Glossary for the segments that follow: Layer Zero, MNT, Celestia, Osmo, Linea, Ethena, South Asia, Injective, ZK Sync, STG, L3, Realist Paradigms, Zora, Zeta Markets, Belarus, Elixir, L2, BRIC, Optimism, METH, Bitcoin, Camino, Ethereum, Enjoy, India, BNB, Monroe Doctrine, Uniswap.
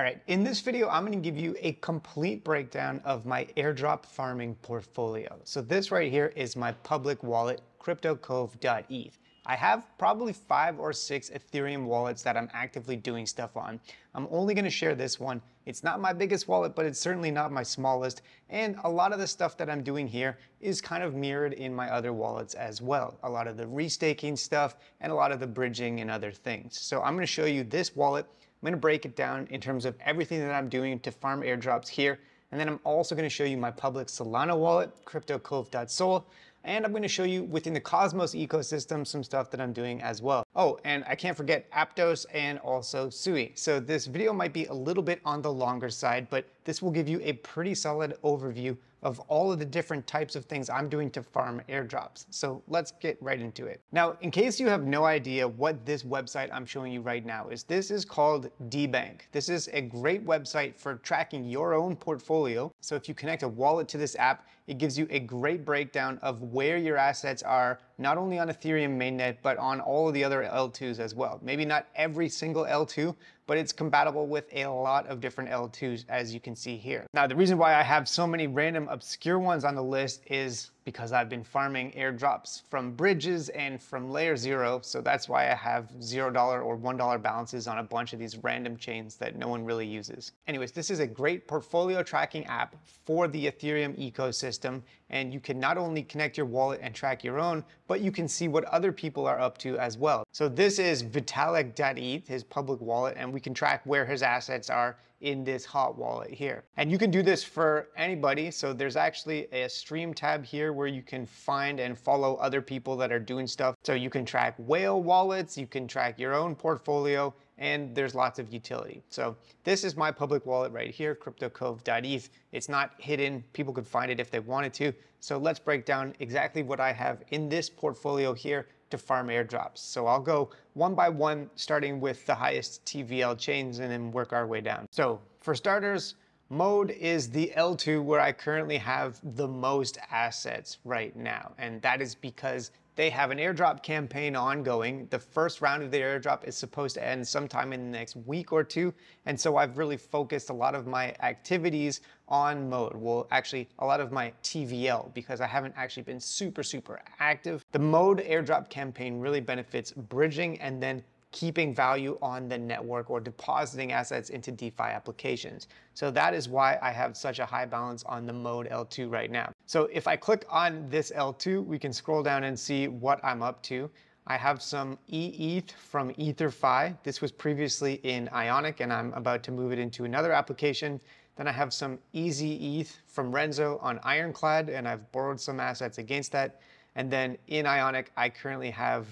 All right, in this video, I'm gonna give you a complete breakdown of my airdrop farming portfolio. So this right here is my public wallet, CryptoCove.eth. I have probably 5 or 6 Ethereum wallets that I'm actively doing stuff on. I'm only gonna share this one. It's not my biggest wallet, but it's certainly not my smallest. And a lot of the stuff that I'm doing here is kind of mirrored in my other wallets as well. A lot of the restaking stuff and a lot of the bridging and other things. So I'm gonna show you this wallet. I'm gonna break it down in terms of everything that I'm doing to farm airdrops here. And then I'm also gonna show you my public Solana wallet, CryptoCove.Sol. And I'm gonna show you within the Cosmos ecosystem, some stuff that I'm doing as well. Oh, and I can't forget Aptos and also Sui. So this video might be a little bit on the longer side, but this will give you a pretty solid overview of all of the different types of things I'm doing to farm airdrops. So let's get right into it. Now, in case you have no idea what this website I'm showing you right now is, this is called DeBank. This is a great website for tracking your own portfolio. So if you connect a wallet to this app, it gives you a great breakdown of where your assets are, not only on Ethereum mainnet, but on all of the other L2s as well. Maybe not every single L2, but it's compatible with a lot of different L2s, as you can see here. Now, the reason why I have so many random obscure ones on the list is because I've been farming airdrops from bridges and from Layer Zero. So that's why I have $0 or $1 balances on a bunch of these random chains that no one really uses. Anyways, this is a great portfolio tracking app for the Ethereum ecosystem. And you can not only connect your wallet and track your own, but you can see what other people are up to as well. So this is Vitalik.eth, his public wallet, and we can track where his assets are in this hot wallet here. And you can do this for anybody. So there's actually a stream tab here where you can find and follow other people that are doing stuff. So you can track whale wallets, you can track your own portfolio, and there's lots of utility. So this is my public wallet right here, CryptoCove.eth. It's not hidden. People could find it if they wanted to. So let's break down exactly what I have in this portfolio here to farm airdrops. So I'll go one by one, starting with the highest TVL chains and then work our way down. So for starters, Mode is the L2 where I currently have the most assets right now. And that is because they have an airdrop campaign ongoing. The first round of the airdrop is supposed to end sometime in the next week or two. And so I've really focused a lot of my activities on Mode. Well, actually a lot of my TVL, because I haven't actually been super active. The Mode airdrop campaign really benefits bridging and then keeping value on the network or depositing assets into DeFi applications. So that is why I have such a high balance on the Mode L2 right now. So if I click on this L2, we can scroll down and see what I'm up to. I have some ETH from EtherFi. This was previously in Ionic and I'm about to move it into another application. Then I have some Easy ETH from Renzo on Ironclad and I've borrowed some assets against that. And then in Ionic, I currently have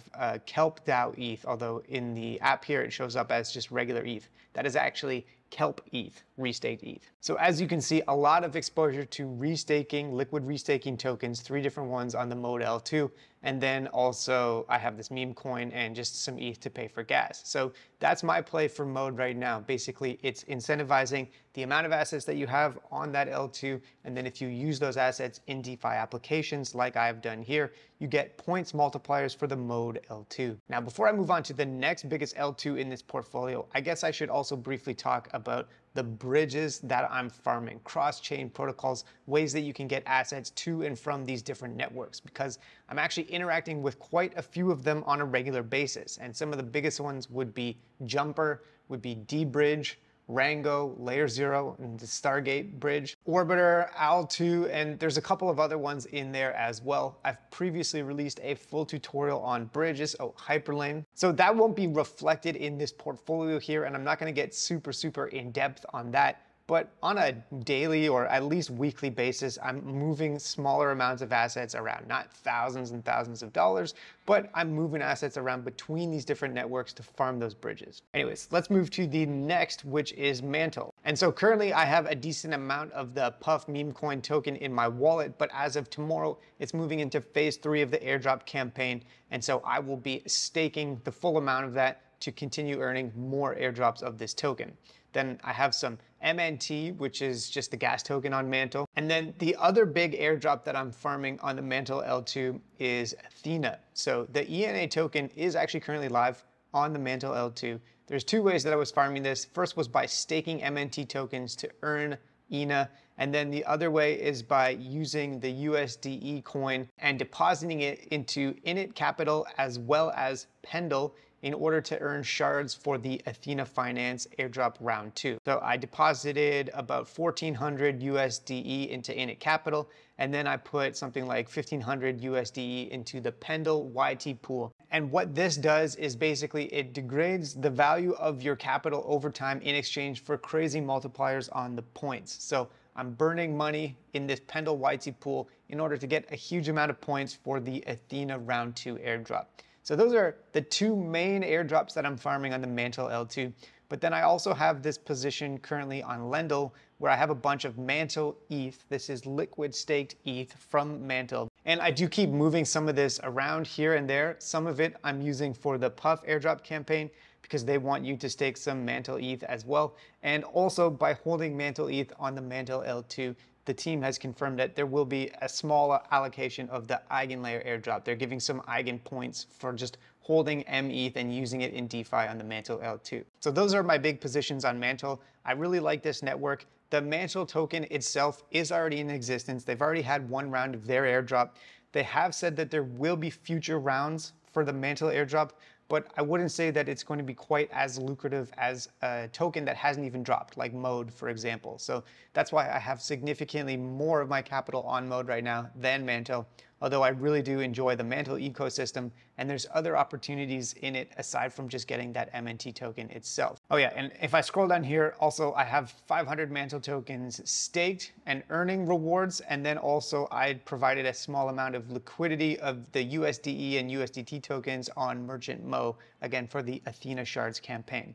Kelp DAO ETH, although in the app here, it shows up as just regular ETH. That is actually Kelp ETH, restaked ETH. So as you can see, a lot of exposure to restaking, liquid restaking tokens, 3 different ones on the Mode L2. And then also I have this meme coin and just some ETH to pay for gas. So that's my play for Mode right now. Basically, it's incentivizing the amount of assets that you have on that L2. And then if you use those assets in DeFi applications, like I've done here, you get points multipliers for the Mode L2. Now, before I move on to the next biggest L2 in this portfolio, I guess I should also briefly talk about the bridges that I'm farming, cross-chain protocols, ways that you can get assets to and from these different networks, because I'm actually interacting with quite a few of them on a regular basis. And some of the biggest ones would be Jumper, would be DeBridge, Rango, Layer Zero, and the Stargate Bridge, Orbiter, Al2, and there's a couple of other ones in there as well. I've previously released a full tutorial on bridges, Hyperlane. So that won't be reflected in this portfolio here, and I'm not gonna get super in depth on that, but on a daily or at least weekly basis, I'm moving smaller amounts of assets around, not thousands and thousands of dollars, but I'm moving assets around between these different networks to farm those bridges. Anyways, let's move to the next, which is Mantle. And so currently I have a decent amount of the Puff meme coin token in my wallet, but as of tomorrow, it's moving into phase 3 of the airdrop campaign. And so I will be staking the full amount of that to continue earning more airdrops of this token. Then I have some MNT, which is just the gas token on Mantle. And then the other big airdrop that I'm farming on the Mantle L2 is Ethena. So the ENA token is actually currently live. on the Mantle L2. There's two ways that I was farming this. First was by staking MNT tokens to earn ENA, and then the other way is by using the USDE coin and depositing it into Init Capital as well as Pendle in order to earn shards for the Ethena Finance airdrop round 2. So I deposited about 1,400 USDE into Init Capital, and then I put something like 1,500 USDE into the Pendle YT pool. And what this does is basically it degrades the value of your capital over time in exchange for crazy multipliers on the points. So I'm burning money in this Pendle YT pool in order to get a huge amount of points for the Ethena round 2 airdrop. So those are the two main airdrops that I'm farming on the Mantle L2. But then I also have this position currently on Lendl where I have a bunch of Mantle ETH. This is liquid staked ETH from Mantle. And I do keep moving some of this around here and there. Some of it I'm using for the Puff airdrop campaign because they want you to stake some Mantle ETH as well. And also by holding Mantle ETH on the Mantle L2, the team has confirmed that there will be a smaller allocation of the EigenLayer airdrop. They're giving some Eigen points for just holding METH and using it in DeFi on the Mantle L2. So those are my big positions on Mantle. I really like this network. The Mantle token itself is already in existence. They've already had one round of their airdrop. They have said that there will be future rounds for the Mantle airdrop, but I wouldn't say that it's going to be quite as lucrative as a token that hasn't even dropped, like Mode, for example. So that's why I have significantly more of my capital on Mode right now than Mantle, although I really do enjoy the Mantle ecosystem, and there's other opportunities in it aside from just getting that MNT token itself. Oh yeah, and if I scroll down here, also I have 500 Mantle tokens staked and earning rewards, and then also I provided a small amount of liquidity of the USDE and USDT tokens on Merchant Mo, again for the Ethena Shards campaign.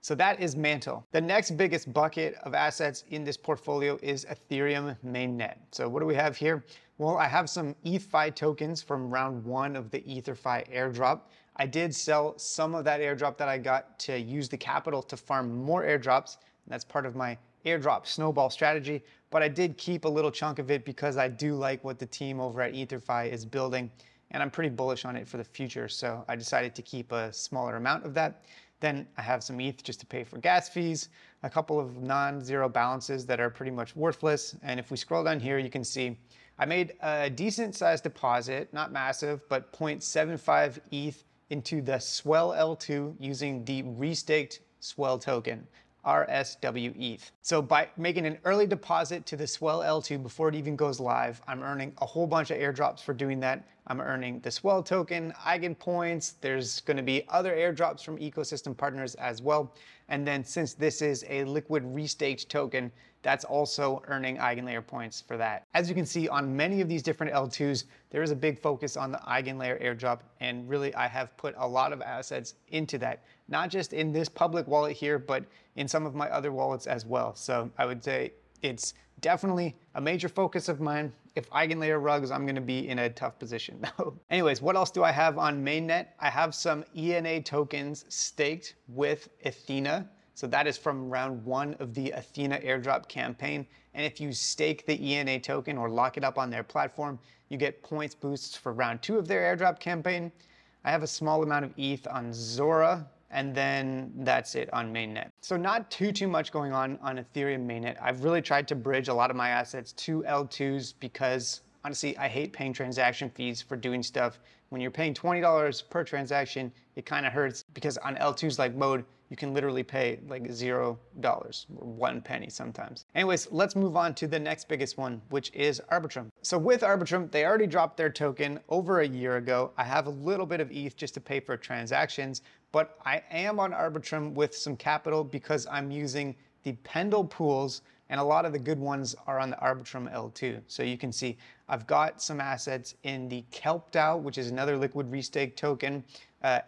So that is Mantle. The next biggest bucket of assets in this portfolio is Ethereum mainnet. So what do we have here? Well, I have some EthFi tokens from round 1 of the EtherFi airdrop. I did sell some of that airdrop that I got to use the capital to farm more airdrops. That's part of my airdrop snowball strategy, but I did keep a little chunk of it because I do like what the team over at EtherFi is building, and I'm pretty bullish on it for the future, so I decided to keep a smaller amount of that. Then I have some ETH just to pay for gas fees, a couple of non-zero balances that are pretty much worthless, and if we scroll down here, you can see I made a decent sized deposit, not massive, but 0.75 ETH into the Swell L2 using the restaked Swell token, RSW ETH. So by making an early deposit to the Swell L2 before it even goes live, I'm earning a whole bunch of airdrops for doing that. I'm earning the Swell token, Eigen points. There's going to be other airdrops from ecosystem partners as well. And then since this is a liquid restaked token, that's also earning EigenLayer points for that. As you can see on many of these different L2s, there is a big focus on the EigenLayer airdrop, and really I have put a lot of assets into that, not just in this public wallet here, but in some of my other wallets as well. So I would say it's definitely a major focus of mine. If EigenLayer rugs, I'm gonna be in a tough position though. Anyways, what else do I have on mainnet? I have some ENA tokens staked with Ethena. So that is from round 1 of the Ethena airdrop campaign. And if you stake the ENA token or lock it up on their platform, you get points boosts for round 2 of their airdrop campaign. I have a small amount of ETH on Zora, and then that's it on mainnet. So not too much going on Ethereum mainnet. I've really tried to bridge a lot of my assets to L2s because honestly, I hate paying transaction fees for doing stuff. When you're paying $20 per transaction, it kind of hurts because on L2s like Mode, you can literally pay like $0 or 1 penny sometimes. Anyways, let's move on to the next biggest one, which is Arbitrum. So with Arbitrum, they already dropped their token over a year ago. I have a little bit of ETH just to pay for transactions, but I am on Arbitrum with some capital because I'm using the Pendle pools, and a lot of the good ones are on the Arbitrum L2. So you can see I've got some assets in the Kelp DAO, which is another liquid restake token,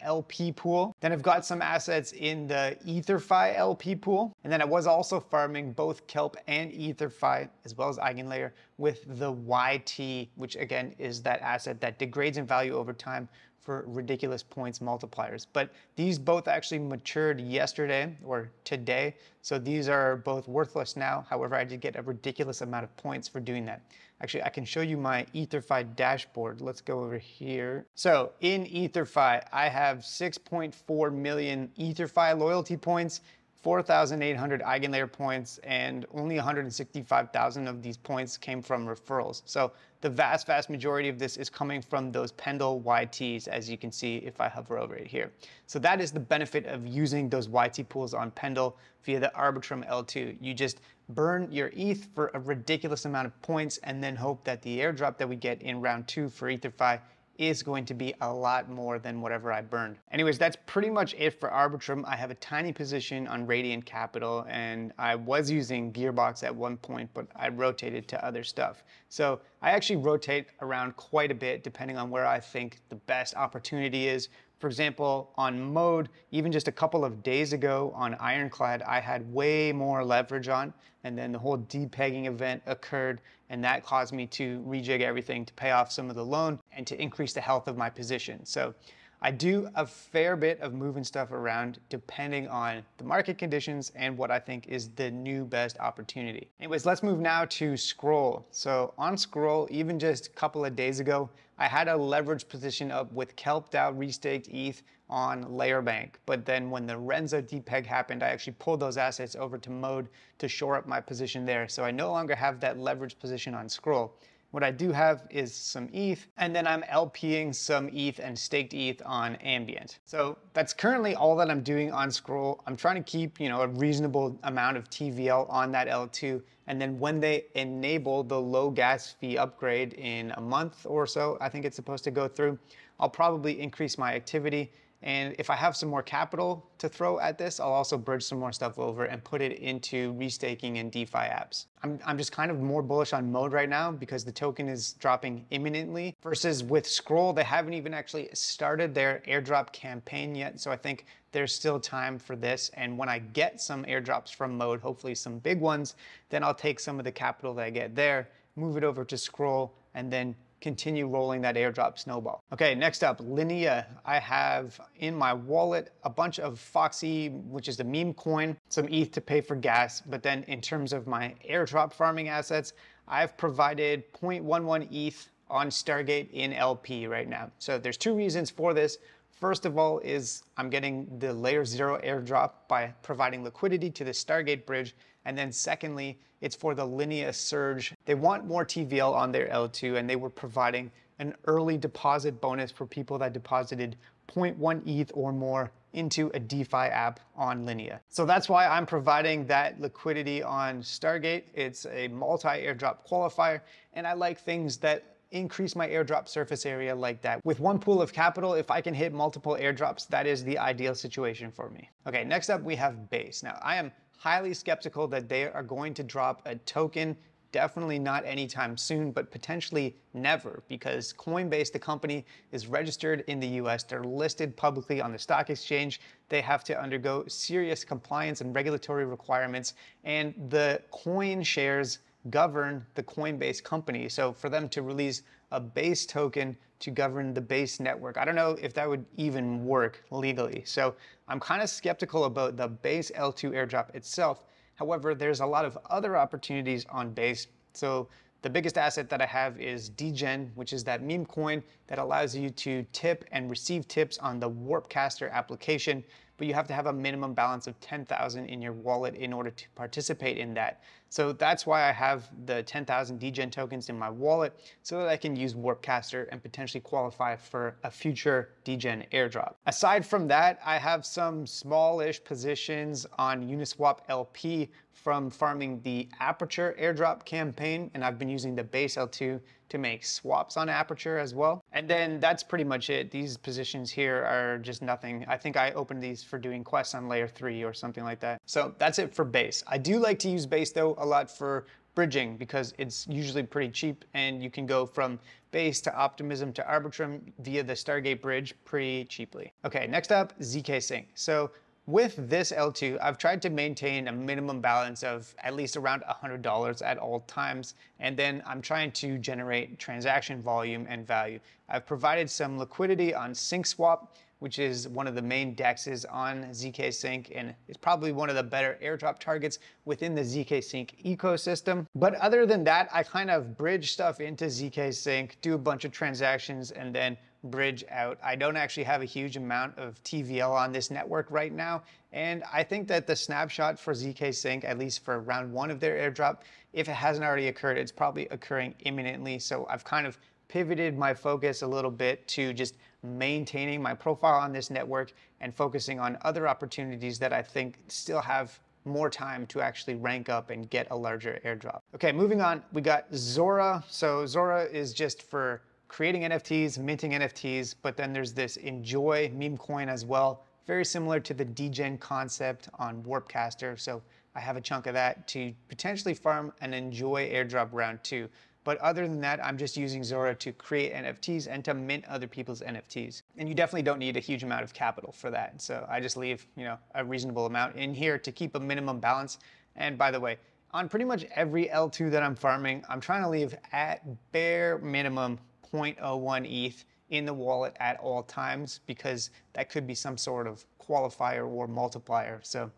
LP pool. Then I've got some assets in the EtherFi LP pool. And then I was also farming both Kelp and EtherFi, as well as EigenLayer, with the YT, which again is that asset that degrades in value over time for ridiculous points multipliers. But these both actually matured yesterday or today, so these are both worthless now. However, I did get a ridiculous amount of points for doing that. Actually, I can show you my EtherFi dashboard. Let's go over here. So in EtherFi, I have 6.4 million EtherFi loyalty points, 4,800 EigenLayer points, and only 165,000 of these points came from referrals. So the vast, vast majority of this is coming from those Pendle YTs, as you can see if I hover over it here. So that is the benefit of using those YT pools on Pendle via the Arbitrum L2. You just burn your ETH for a ridiculous amount of points and then hope that the airdrop that we get in round two for EtherFi is going to be a lot more than whatever I burned. Anyways, that's pretty much it for Arbitrum. I have a tiny position on Radiant Capital, and I was using Gearbox at one point, but I rotated to other stuff. So I actually rotate around quite a bit depending on where I think the best opportunity is. For example, on Mode, even just a couple of days ago on Ironclad, I had way more leverage on, and then the whole depegging event occurred, and that caused me to rejig everything to pay off some of the loan and to increase the health of my position. So I do a fair bit of moving stuff around depending on the market conditions and what I think is the new best opportunity. Anyways, let's move now to Scroll. So on Scroll, even just a couple of days ago, I had a leverage position up with Kelp DAO restaked ETH on LayerBank. But then when the Renzo depeg happened, I actually pulled those assets over to Mode to shore up my position there. So I no longer have that leverage position on Scroll. What I do have is some ETH, and then I'm LPing some ETH and staked ETH on Ambient. So that's currently all that I'm doing on Scroll. I'm trying to keep, a reasonable amount of TVL on that L2. And then when they enable the low gas fee upgrade in a month or so, I think it's supposed to go through, I'll probably increase my activity. And if I have some more capital to throw at this, I'll also bridge some more stuff over and put it into restaking and DeFi apps. I'm just kind of more bullish on Mode right now because the token is dropping imminently, versus with Scroll, they haven't even actually started their airdrop campaign yet. So I think there's still time for this. And when I get some airdrops from Mode, hopefully some big ones, then I'll take some of the capital that I get there, move it over to Scroll, and then continue rolling that airdrop snowball. Okay, next up, Linea. I have in my wallet a bunch of Foxy, which is the meme coin, some ETH to pay for gas, but then in terms of my airdrop farming assets, I've provided 0.11 ETH on Stargate in LP right now. So there's two reasons for this. First of all is I'm getting the Layer Zero airdrop by providing liquidity to the Stargate bridge. And then secondly, it's for the Linea surge. They want more TVL on their L2, and they were providing an early deposit bonus for people that deposited 0.1 ETH or more into a DeFi app on Linea. So that's why I'm providing that liquidity on Stargate. It's a multi-airdrop qualifier, and I like things that increase my airdrop surface area like that. With one pool of capital, if I can hit multiple airdrops, that is the ideal situation for me. Okay, next up we have Base. Now I am highly skeptical that they are going to drop a token, definitely not anytime soon, but potentially never, because Coinbase, the company, is registered in the US. They're listed publicly on the stock exchange. They have to undergo serious compliance and regulatory requirements, and the coin shares govern the Coinbase company. So for them to release a Base token to govern the Base network, I don't know if that would even work legally. So I'm kind of skeptical about the Base L2 airdrop itself. However, there's a lot of other opportunities on Base. So the biggest asset that I have is DGen, which is that meme coin that allows you to tip and receive tips on the Warpcaster application, but you have to have a minimum balance of 10,000 in your wallet in order to participate in that. So that's why I have the 10,000 DGen tokens in my wallet, so that I can use Warpcaster and potentially qualify for a future DGen airdrop. Aside from that, I have some smallish positions on Uniswap LP from farming the Aperture airdrop campaign, and I've been using the Base L2 to make swaps on Aperture as well. And then that's pretty much it. These positions here are just nothing. I think I opened these for doing quests on Layer 3 or something like that. So that's it for Base. I do like to use Base though a lot for bridging because it's usually pretty cheap, and you can go from Base to Optimism to Arbitrum via the Stargate bridge pretty cheaply. Okay, next up, ZK Sync. So With this L2, I've tried to maintain a minimum balance of at least around $100 at all times, and then I'm trying to generate transaction volume and value. I've provided some liquidity on SyncSwap, which is one of the main DEXs on ZK Sync, and it's probably one of the better airdrop targets within the ZK Sync ecosystem. But other than that, I kind of bridge stuff into ZK Sync, do a bunch of transactions, and then bridge out. I don't actually have a huge amount of TVL on this network right now, and I think that the snapshot for ZK Sync, at least for round one of their airdrop, if it hasn't already occurred, it's probably occurring imminently. So I've kind of pivoted my focus a little bit to just maintaining my profile on this network and focusing on other opportunities that I think still have more time to actually rank up and get a larger airdrop. Okay, moving on, we got Zora. So Zora is just for creating NFTs, minting NFTs, but then there's this Enjoy meme coin as well, very similar to the DGen concept on Warpcaster. So I have a chunk of that to potentially farm an Enjoy airdrop round two. But other than that, I'm just using Zora to create NFTs and to mint other people's NFTs. And you definitely don't need a huge amount of capital for that. So I just leave, you know, a reasonable amount in here to keep a minimum balance. And by the way, on pretty much every L2 that I'm farming, I'm trying to leave at bare minimum 0.01 ETH in the wallet at all times, because that could be some sort of qualifier or multiplier. So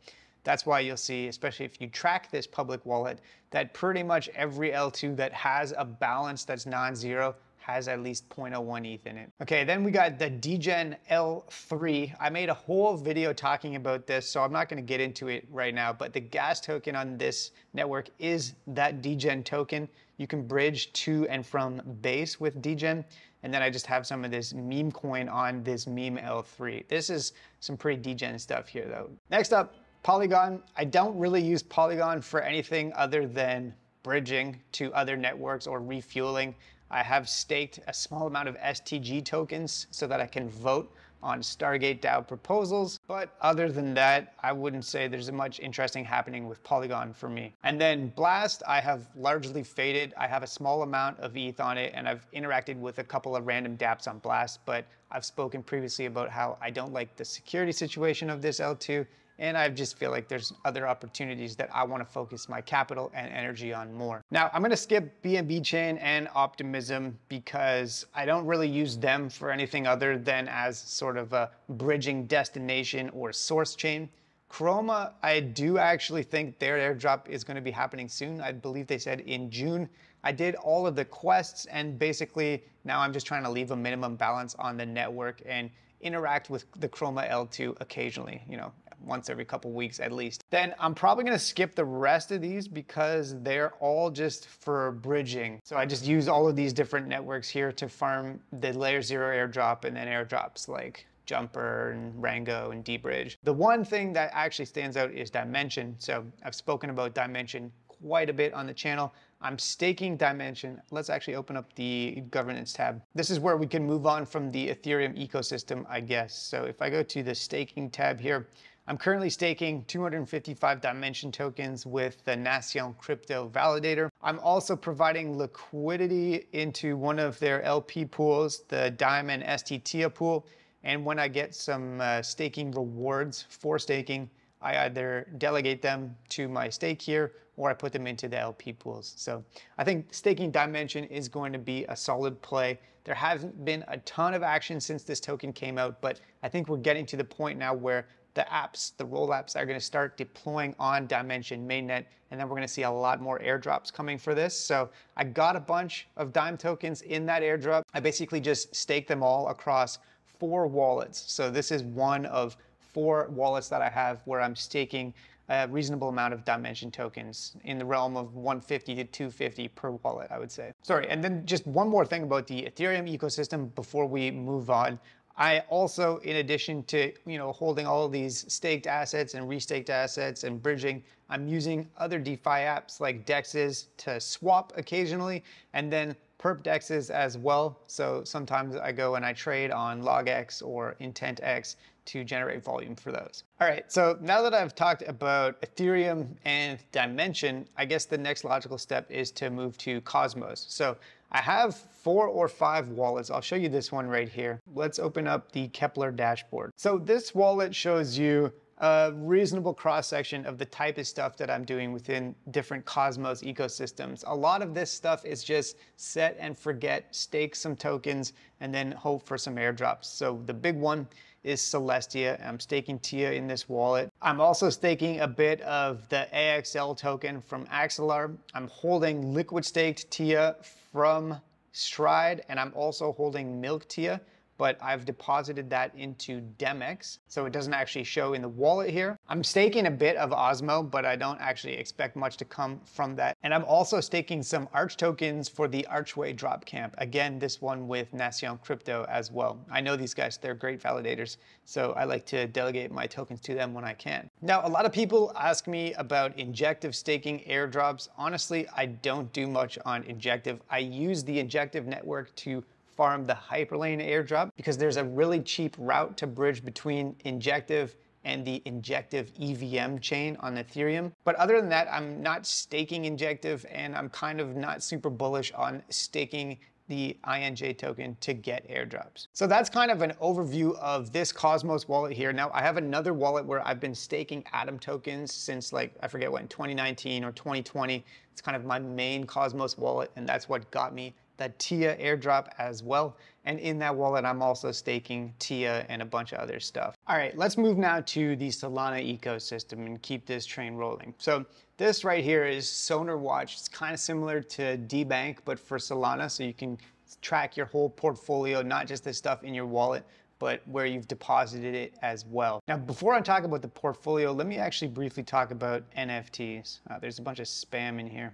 that's why you'll see, especially if you track this public wallet, that pretty much every L2 that has a balance that's non-zero has at least 0.01 ETH in it. Okay, then we got the DGen L3. I made a whole video talking about this, so I'm not gonna get into it right now, but the gas token on this network is that DGen token. You can bridge to and from base with DGen, and then I just have some of this meme coin on this meme L3. This is some pretty DGen stuff here though. Next up, Polygon. I don't really use Polygon for anything other than bridging to other networks or refueling. I have staked a small amount of STG tokens so that I can vote on Stargate DAO proposals. But other than that, I wouldn't say there's much interesting happening with Polygon for me. And then Blast, I have largely faded. I have a small amount of ETH on it, and I've interacted with a couple of random dApps on Blast, but I've spoken previously about how I don't like the security situation of this L2, and I just feel like there's other opportunities that I want to focus my capital and energy on more. Now, I'm going to skip BNB Chain and Optimism because I don't really use them for anything other than as sort of a bridging destination or source chain. Chroma, I do actually think their airdrop is going to be happening soon. I believe they said in June. I did all of the quests, and basically now I'm just trying to leave a minimum balance on the network and interact with the Chroma L2 occasionally, you know, once every couple weeks at least. Then I'm probably gonna skip the rest of these because they're all just for bridging. So I just use all of these different networks here to farm the Layer Zero airdrop and then airdrops like Jumper and Rango and DeBridge. The one thing that actually stands out is Dymension. So I've spoken about Dymension quite a bit on the channel. I'm staking Dymension. Let's actually open up the governance tab. This is where we can move on from the Ethereum ecosystem, I guess. So if I go to the staking tab here, I'm currently staking 255 Dymension tokens with the Nacion Crypto Validator. I'm also providing liquidity into one of their LP pools, the Diamond STTIA pool. And when I get some staking rewards for staking, I either delegate them to my stake here or I put them into the LP pools. So I think staking Dymension is going to be a solid play. There hasn't been a ton of action since this token came out, but I think we're getting to the point now where the apps, the roll apps are going to start deploying on Dymension mainnet, and then we're going to see a lot more airdrops coming for this. So I got a bunch of Dime tokens in that airdrop. I basically just staked them all across 4 wallets. So this is one of 4 wallets that I have where I'm staking a reasonable amount of Dymension tokens in the realm of 150 to 250 per wallet, I would say. Sorry, and then just one more thing about the Ethereum ecosystem before we move on. I also, in addition to, you know, holding all of these staked assets and restaked assets and bridging, I'm using other DeFi apps like DEXs to swap occasionally, and then perp DEXs as well. So sometimes I go and I trade on LogX or IntentX to generate volume for those. All right, so now that I've talked about Ethereum and Dymension, I guess the next logical step is to move to Cosmos. So I have 4 or 5 wallets. I'll show you this one right here. Let's open up the Kepler dashboard. So this wallet shows you a reasonable cross-section of the type of stuff that I'm doing within different Cosmos ecosystems. A lot of this stuff is just set and forget, stake some tokens, and then hope for some airdrops. So the big one is Celestia. I'm staking TIA in this wallet. I'm also staking a bit of the AXL token from Axelar. I'm holding liquid staked TIA from Stride, and I'm also holding Milk TIA, but I've deposited that into Demex, so it doesn't actually show in the wallet here. I'm staking a bit of Osmo, but I don't actually expect much to come from that. And I'm also staking some Arch tokens for the Archway drop camp. Again, this one with Nacion Crypto as well. I know these guys, they're great validators, so I like to delegate my tokens to them when I can. Now, a lot of people ask me about Injective staking airdrops. Honestly, I don't do much on Injective. I use the Injective network to farm the Hyperlane airdrop because there's a really cheap route to bridge between Injective and the Injective EVM chain on Ethereum. But other than that, I'm not staking Injective, and I'm kind of not super bullish on staking the INJ token to get airdrops. So that's kind of an overview of this Cosmos wallet here. Now I have another wallet where I've been staking Atom tokens since, like, I forget when, 2019 or 2020. It's kind of my main Cosmos wallet, and that's what got me that TIA airdrop as well. And in that wallet, I'm also staking TIA and a bunch of other stuff. All right, let's move now to the Solana ecosystem and keep this train rolling. So this right here is SonarWatch. It's kind of similar to DeBank, but for Solana, so you can track your whole portfolio, not just the stuff in your wallet, but where you've deposited it as well. Now, before I talk about the portfolio, let me actually briefly talk about NFTs. There's a bunch of spam in here.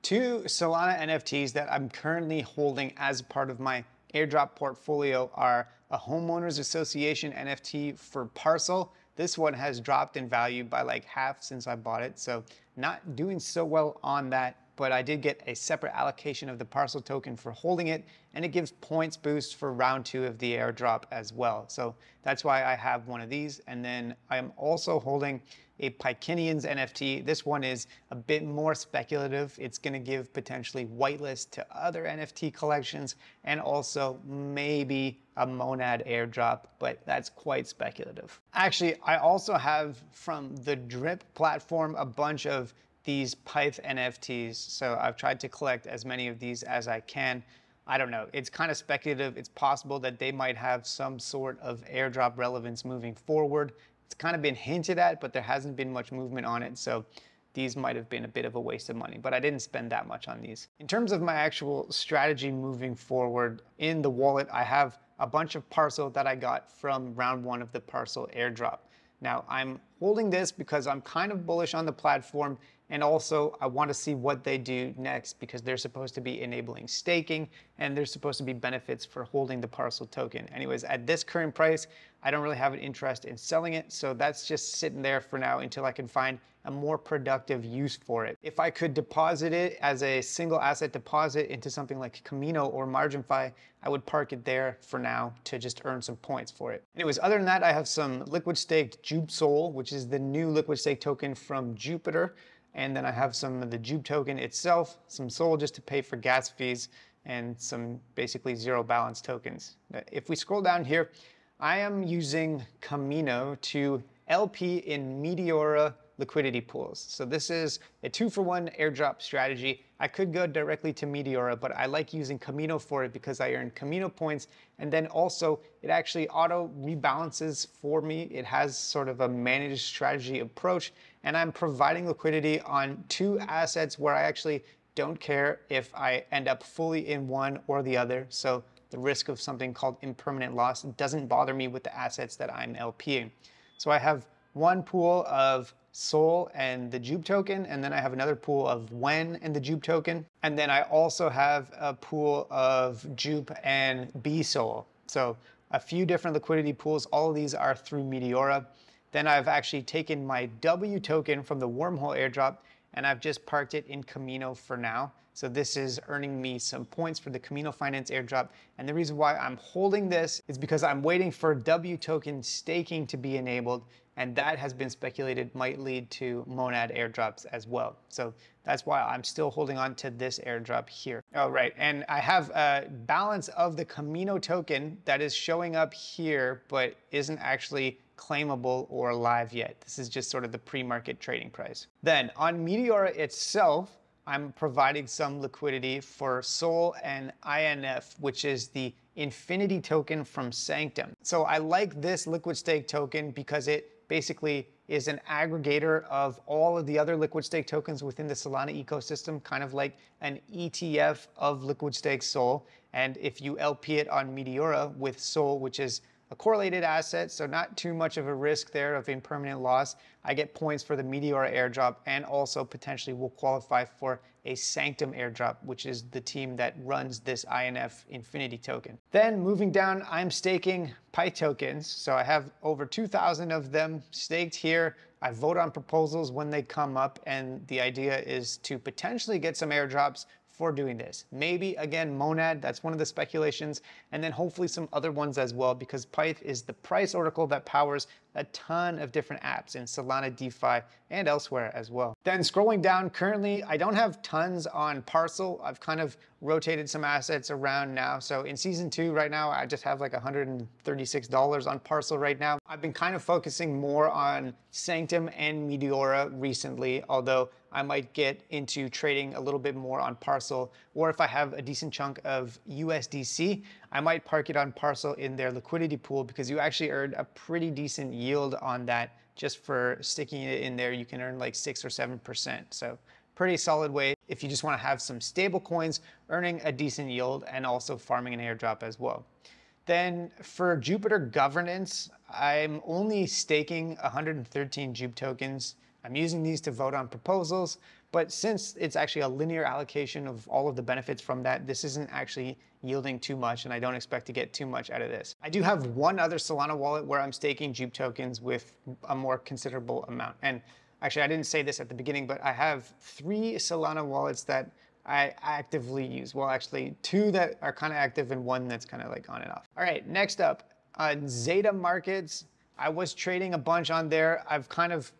Two Solana NFTs that I'm currently holding as part of my airdrop portfolio are a Homeowners Association NFT for Parcel. This one has dropped in value by like half since I bought it, so not doing so well on that, but I did get a separate allocation of the Parcel token for holding it, and it gives points boost for round 2 of the airdrop as well. So that's why I have one of these. And then I'm also holding a Pikinians NFT. This one is a bit more speculative. It's gonna give potentially whitelist to other NFT collections and also maybe a Monad airdrop, but that's quite speculative. Actually, I also have from the Drip platform a bunch of these Pyth NFTs. So I've tried to collect as many of these as I can. I don't know, it's kind of speculative. It's possible that they might have some sort of airdrop relevance moving forward. It's kind of been hinted at, but there hasn't been much movement on it. So these might have been a bit of a waste of money, but I didn't spend that much on these. In terms of my actual strategy moving forward in the wallet, I have a bunch of Parcel that I got from round 1 of the Parcel airdrop. Now I'm holding this because I'm kind of bullish on the platform, and also I want to see what they do next because they're supposed to be enabling staking and there's supposed to be benefits for holding the Parcel token. Anyways, at this current price, I don't really have an interest in selling it. So that's just sitting there for now until I can find a more productive use for it. If I could deposit it as a single asset deposit into something like Camino or Marginfi, I would park it there for now to just earn some points for it. Anyways, other than that, I have some liquid staked Jupe Sol, which is the new liquid stake token from Jupiter. And then I have some of the Jupe token itself, some Sol just to pay for gas fees, and some basically zero balance tokens. If we scroll down here, I am using Camino to LP in Meteora liquidity pools. So this is a 2-for-1 airdrop strategy. I could go directly to Meteora, but I like using Camino for it because I earn Camino points. And then also it actually auto rebalances for me. It has sort of a managed strategy approach, and I'm providing liquidity on 2 assets where I actually don't care if I end up fully in one or the other. So the risk of something called impermanent loss doesn't bother me with the assets that I'm LPing. So I have one pool of Sol and the Jupe token, and then I have another pool of Wen and the Jupe token, and then I also have a pool of Jupe and BSol. So a few different liquidity pools. All of these are through Meteora. Then I've actually taken my W token from the Wormhole airdrop, and I've just parked it in Camino for now. So this is earning me some points for the Camino Finance airdrop. And the reason why I'm holding this is because I'm waiting for W token staking to be enabled, and that has been speculated might lead to Monad airdrops as well. So that's why I'm still holding on to this airdrop here. All right, and I have a balance of the Camino token that is showing up here, but isn't actually claimable or live yet. This is just sort of the pre-market trading price. Then on Meteora itself, I'm providing some liquidity for Sol and INF, which is the Infinity token from Sanctum. So I like this liquid stake token because it basically is an aggregator of all of the other liquid stake tokens within the Solana ecosystem, kind of like an ETF of liquid stake Sol. And if you LP it on Meteora with Sol, which is a correlated asset, so not too much of a risk there of impermanent loss, I get points for the Meteora airdrop and also potentially will qualify for a Sanctum airdrop, which is the team that runs this INF Infinity token. Then moving down, I'm staking Pi tokens. So I have over 2,000 of them staked here. I vote on proposals when they come up, and the idea is to potentially get some airdrops for doing this. Maybe again, Monad, that's one of the speculations, and then hopefully some other ones as well, because Pyth is the price oracle that powers a ton of different apps in Solana, DeFi, and elsewhere as well. Then scrolling down, currently, I don't have tons on Parcel. I've kind of rotated some assets around now. So in season 2 right now, I just have like $136 on Parcel right now. I've been kind of focusing more on Sanctum and Meteora recently, although I might get into trading a little bit more on Parcel, or if I have a decent chunk of USDC, I might park it on Parcel in their liquidity pool, because you actually earn a pretty decent yield on that. Just for sticking it in there, you can earn like 6 or 7%. So pretty solid way if you just want to have some stable coins earning a decent yield and also farming an airdrop as well. Then for Jupiter governance, I'm only staking 113 Jupe tokens. I'm using these to vote on proposals, but since it's actually a linear allocation of all of the benefits from that, this isn't actually yielding too much, and I don't expect to get too much out of this. I do have one other Solana wallet where I'm staking Jupe tokens with a more considerable amount. And actually, I didn't say this at the beginning, but I have 3 Solana wallets that I actively use. Well, actually 2 that are kind of active and 1 that's kind of like on and off. All right, next up, on Zeta Markets, I was trading a bunch on there. I've kind of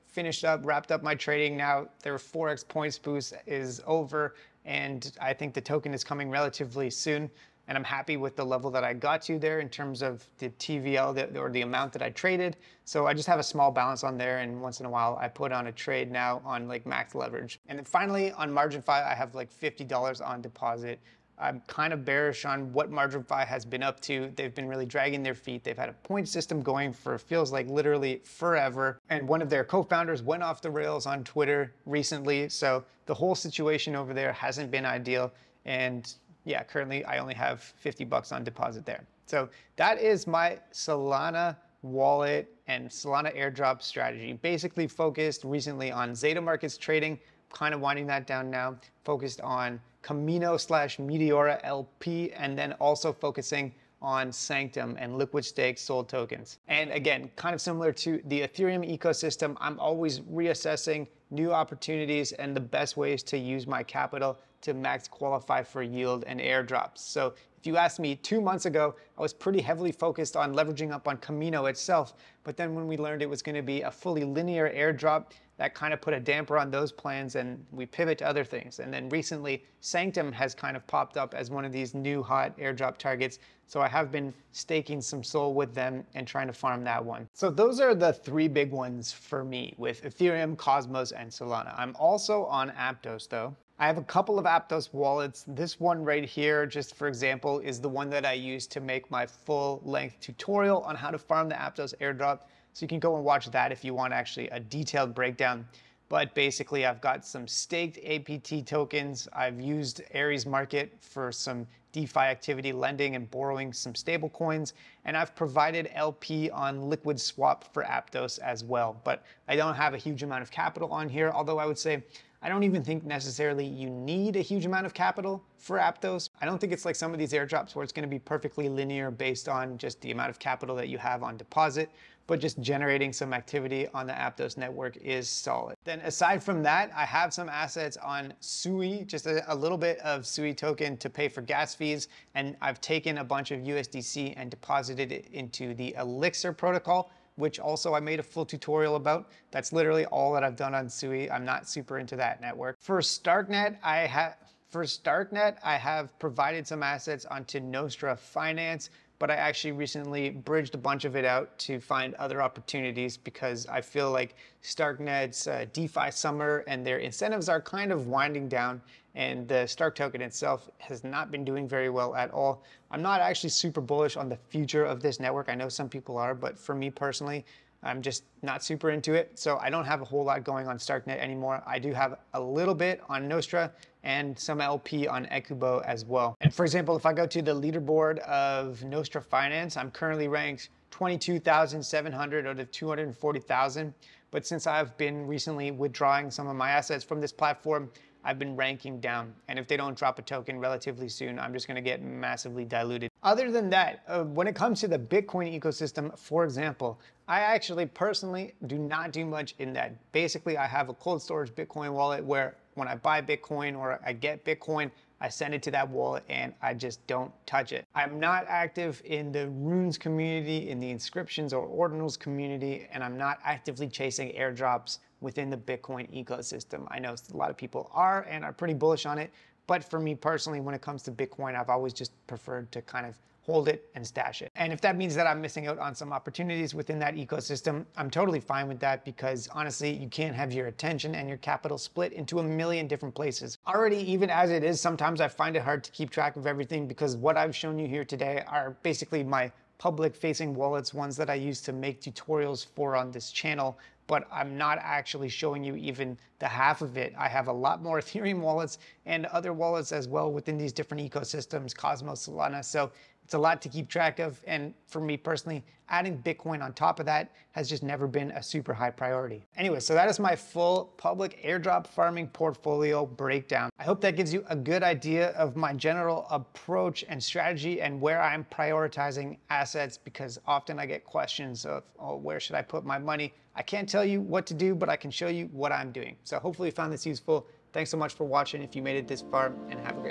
wrapped up my trading now. Their Forex points boost is over, and I think the token is coming relatively soon. And I'm happy with the level that I got to there in terms of the TVL or the amount that I traded. So I just have a small balance on there, and once in a while I put on a trade now on like max leverage. And then finally on MarginFi, I have like $50 on deposit. I'm kind of bearish on what MarginFi has been up to. They've been really dragging their feet. They've had a point system going for feels like literally forever. And one of their co-founders went off the rails on Twitter recently. So the whole situation over there hasn't been ideal. And yeah, currently I only have $50 on deposit there. So that is my Solana wallet and Solana airdrop strategy. Basically focused recently on Zeta Markets trading, kind of winding that down now, focused on Camino / Meteora LP, and then also focusing on Sanctum and liquid stake Sol tokens. And again, kind of similar to the Ethereum ecosystem, I'm always reassessing new opportunities and the best ways to use my capital to max qualify for yield and airdrops. So if you asked me 2 months ago, I was pretty heavily focused on leveraging up on Camino itself, but then when we learned it was going to be a fully linear airdrop, that kind of put a damper on those plans, and we pivot to other things. And then recently, Sanctum has kind of popped up as one of these new hot airdrop targets. So I have been staking some Sol with them and trying to farm that one. So those are the 3 big ones for me with Ethereum, Cosmos, and Solana. I'm also on Aptos though. I have a couple of Aptos wallets. This one right here, just for example, is the one that I use to make my full length tutorial on how to farm the Aptos airdrop. So you can go and watch that if you want actually a detailed breakdown. But basically I've got some staked APT tokens. I've used Aries Market for some DeFi activity, lending and borrowing some stable coins. And I've provided LP on Liquid Swap for Aptos as well. But I don't have a huge amount of capital on here, although I would say I don't even think necessarily you need a huge amount of capital for Aptos. I don't think it's like some of these airdrops where it's going to be perfectly linear based on just the amount of capital that you have on deposit, but just generating some activity on the Aptos network is solid. Then aside from that, I have some assets on Sui, just a little bit of Sui token to pay for gas fees, and I've taken a bunch of USDC and deposited it into the Elixir protocol, which also I made a full tutorial about. That's literally all that I've done on Sui. I'm not super into that network. For Starknet, I have provided some assets onto Nostra Finance, but I actually recently bridged a bunch of it out to find other opportunities because I feel like Starknet's DeFi summer and their incentives are kind of winding down, and the Stark token itself has not been doing very well at all. I'm not actually super bullish on the future of this network. I know some people are, but for me personally, I'm just not super into it. So I don't have a whole lot going on Starknet anymore. I do have a little bit on Nostra and some LP on Ekubo as well. And for example, if I go to the leaderboard of Nostra Finance, I'm currently ranked 22,700 out of 240,000. But since I've been recently withdrawing some of my assets from this platform, I've been ranking down. And if they don't drop a token relatively soon, I'm just gonna get massively diluted. Other than that, when it comes to the Bitcoin ecosystem, for example, I actually personally do not do much in that. Basically, I have a cold storage Bitcoin wallet where when I buy Bitcoin or I get Bitcoin, I send it to that wallet and I just don't touch it. I'm not active in the runes community, in the inscriptions or ordinals community, and I'm not actively chasing airdrops within the Bitcoin ecosystem. I know a lot of people are and are pretty bullish on it, but for me personally, when it comes to Bitcoin, I've always just preferred to kind of hold it and stash it. And if that means that I'm missing out on some opportunities within that ecosystem, I'm totally fine with that because honestly, you can't have your attention and your capital split into a million different places. Already, even as it is, sometimes I find it hard to keep track of everything because what I've shown you here today are basically my public-facing wallets, ones that I use to make tutorials for on this channel, but I'm not actually showing you even the half of it. I have a lot more Ethereum wallets and other wallets as well within these different ecosystems, Cosmos, Solana, so it's a lot to keep track of, and for me personally, adding Bitcoin on top of that has just never been a super high priority. Anyway, so that is my full public airdrop farming portfolio breakdown. I hope that gives you a good idea of my general approach and strategy and where I'm prioritizing assets, because often I get questions of, oh, where should I put my money? I can't tell you what to do, but I can show you what I'm doing. So hopefully you found this useful. Thanks so much for watching if you made it this far, and have a good day.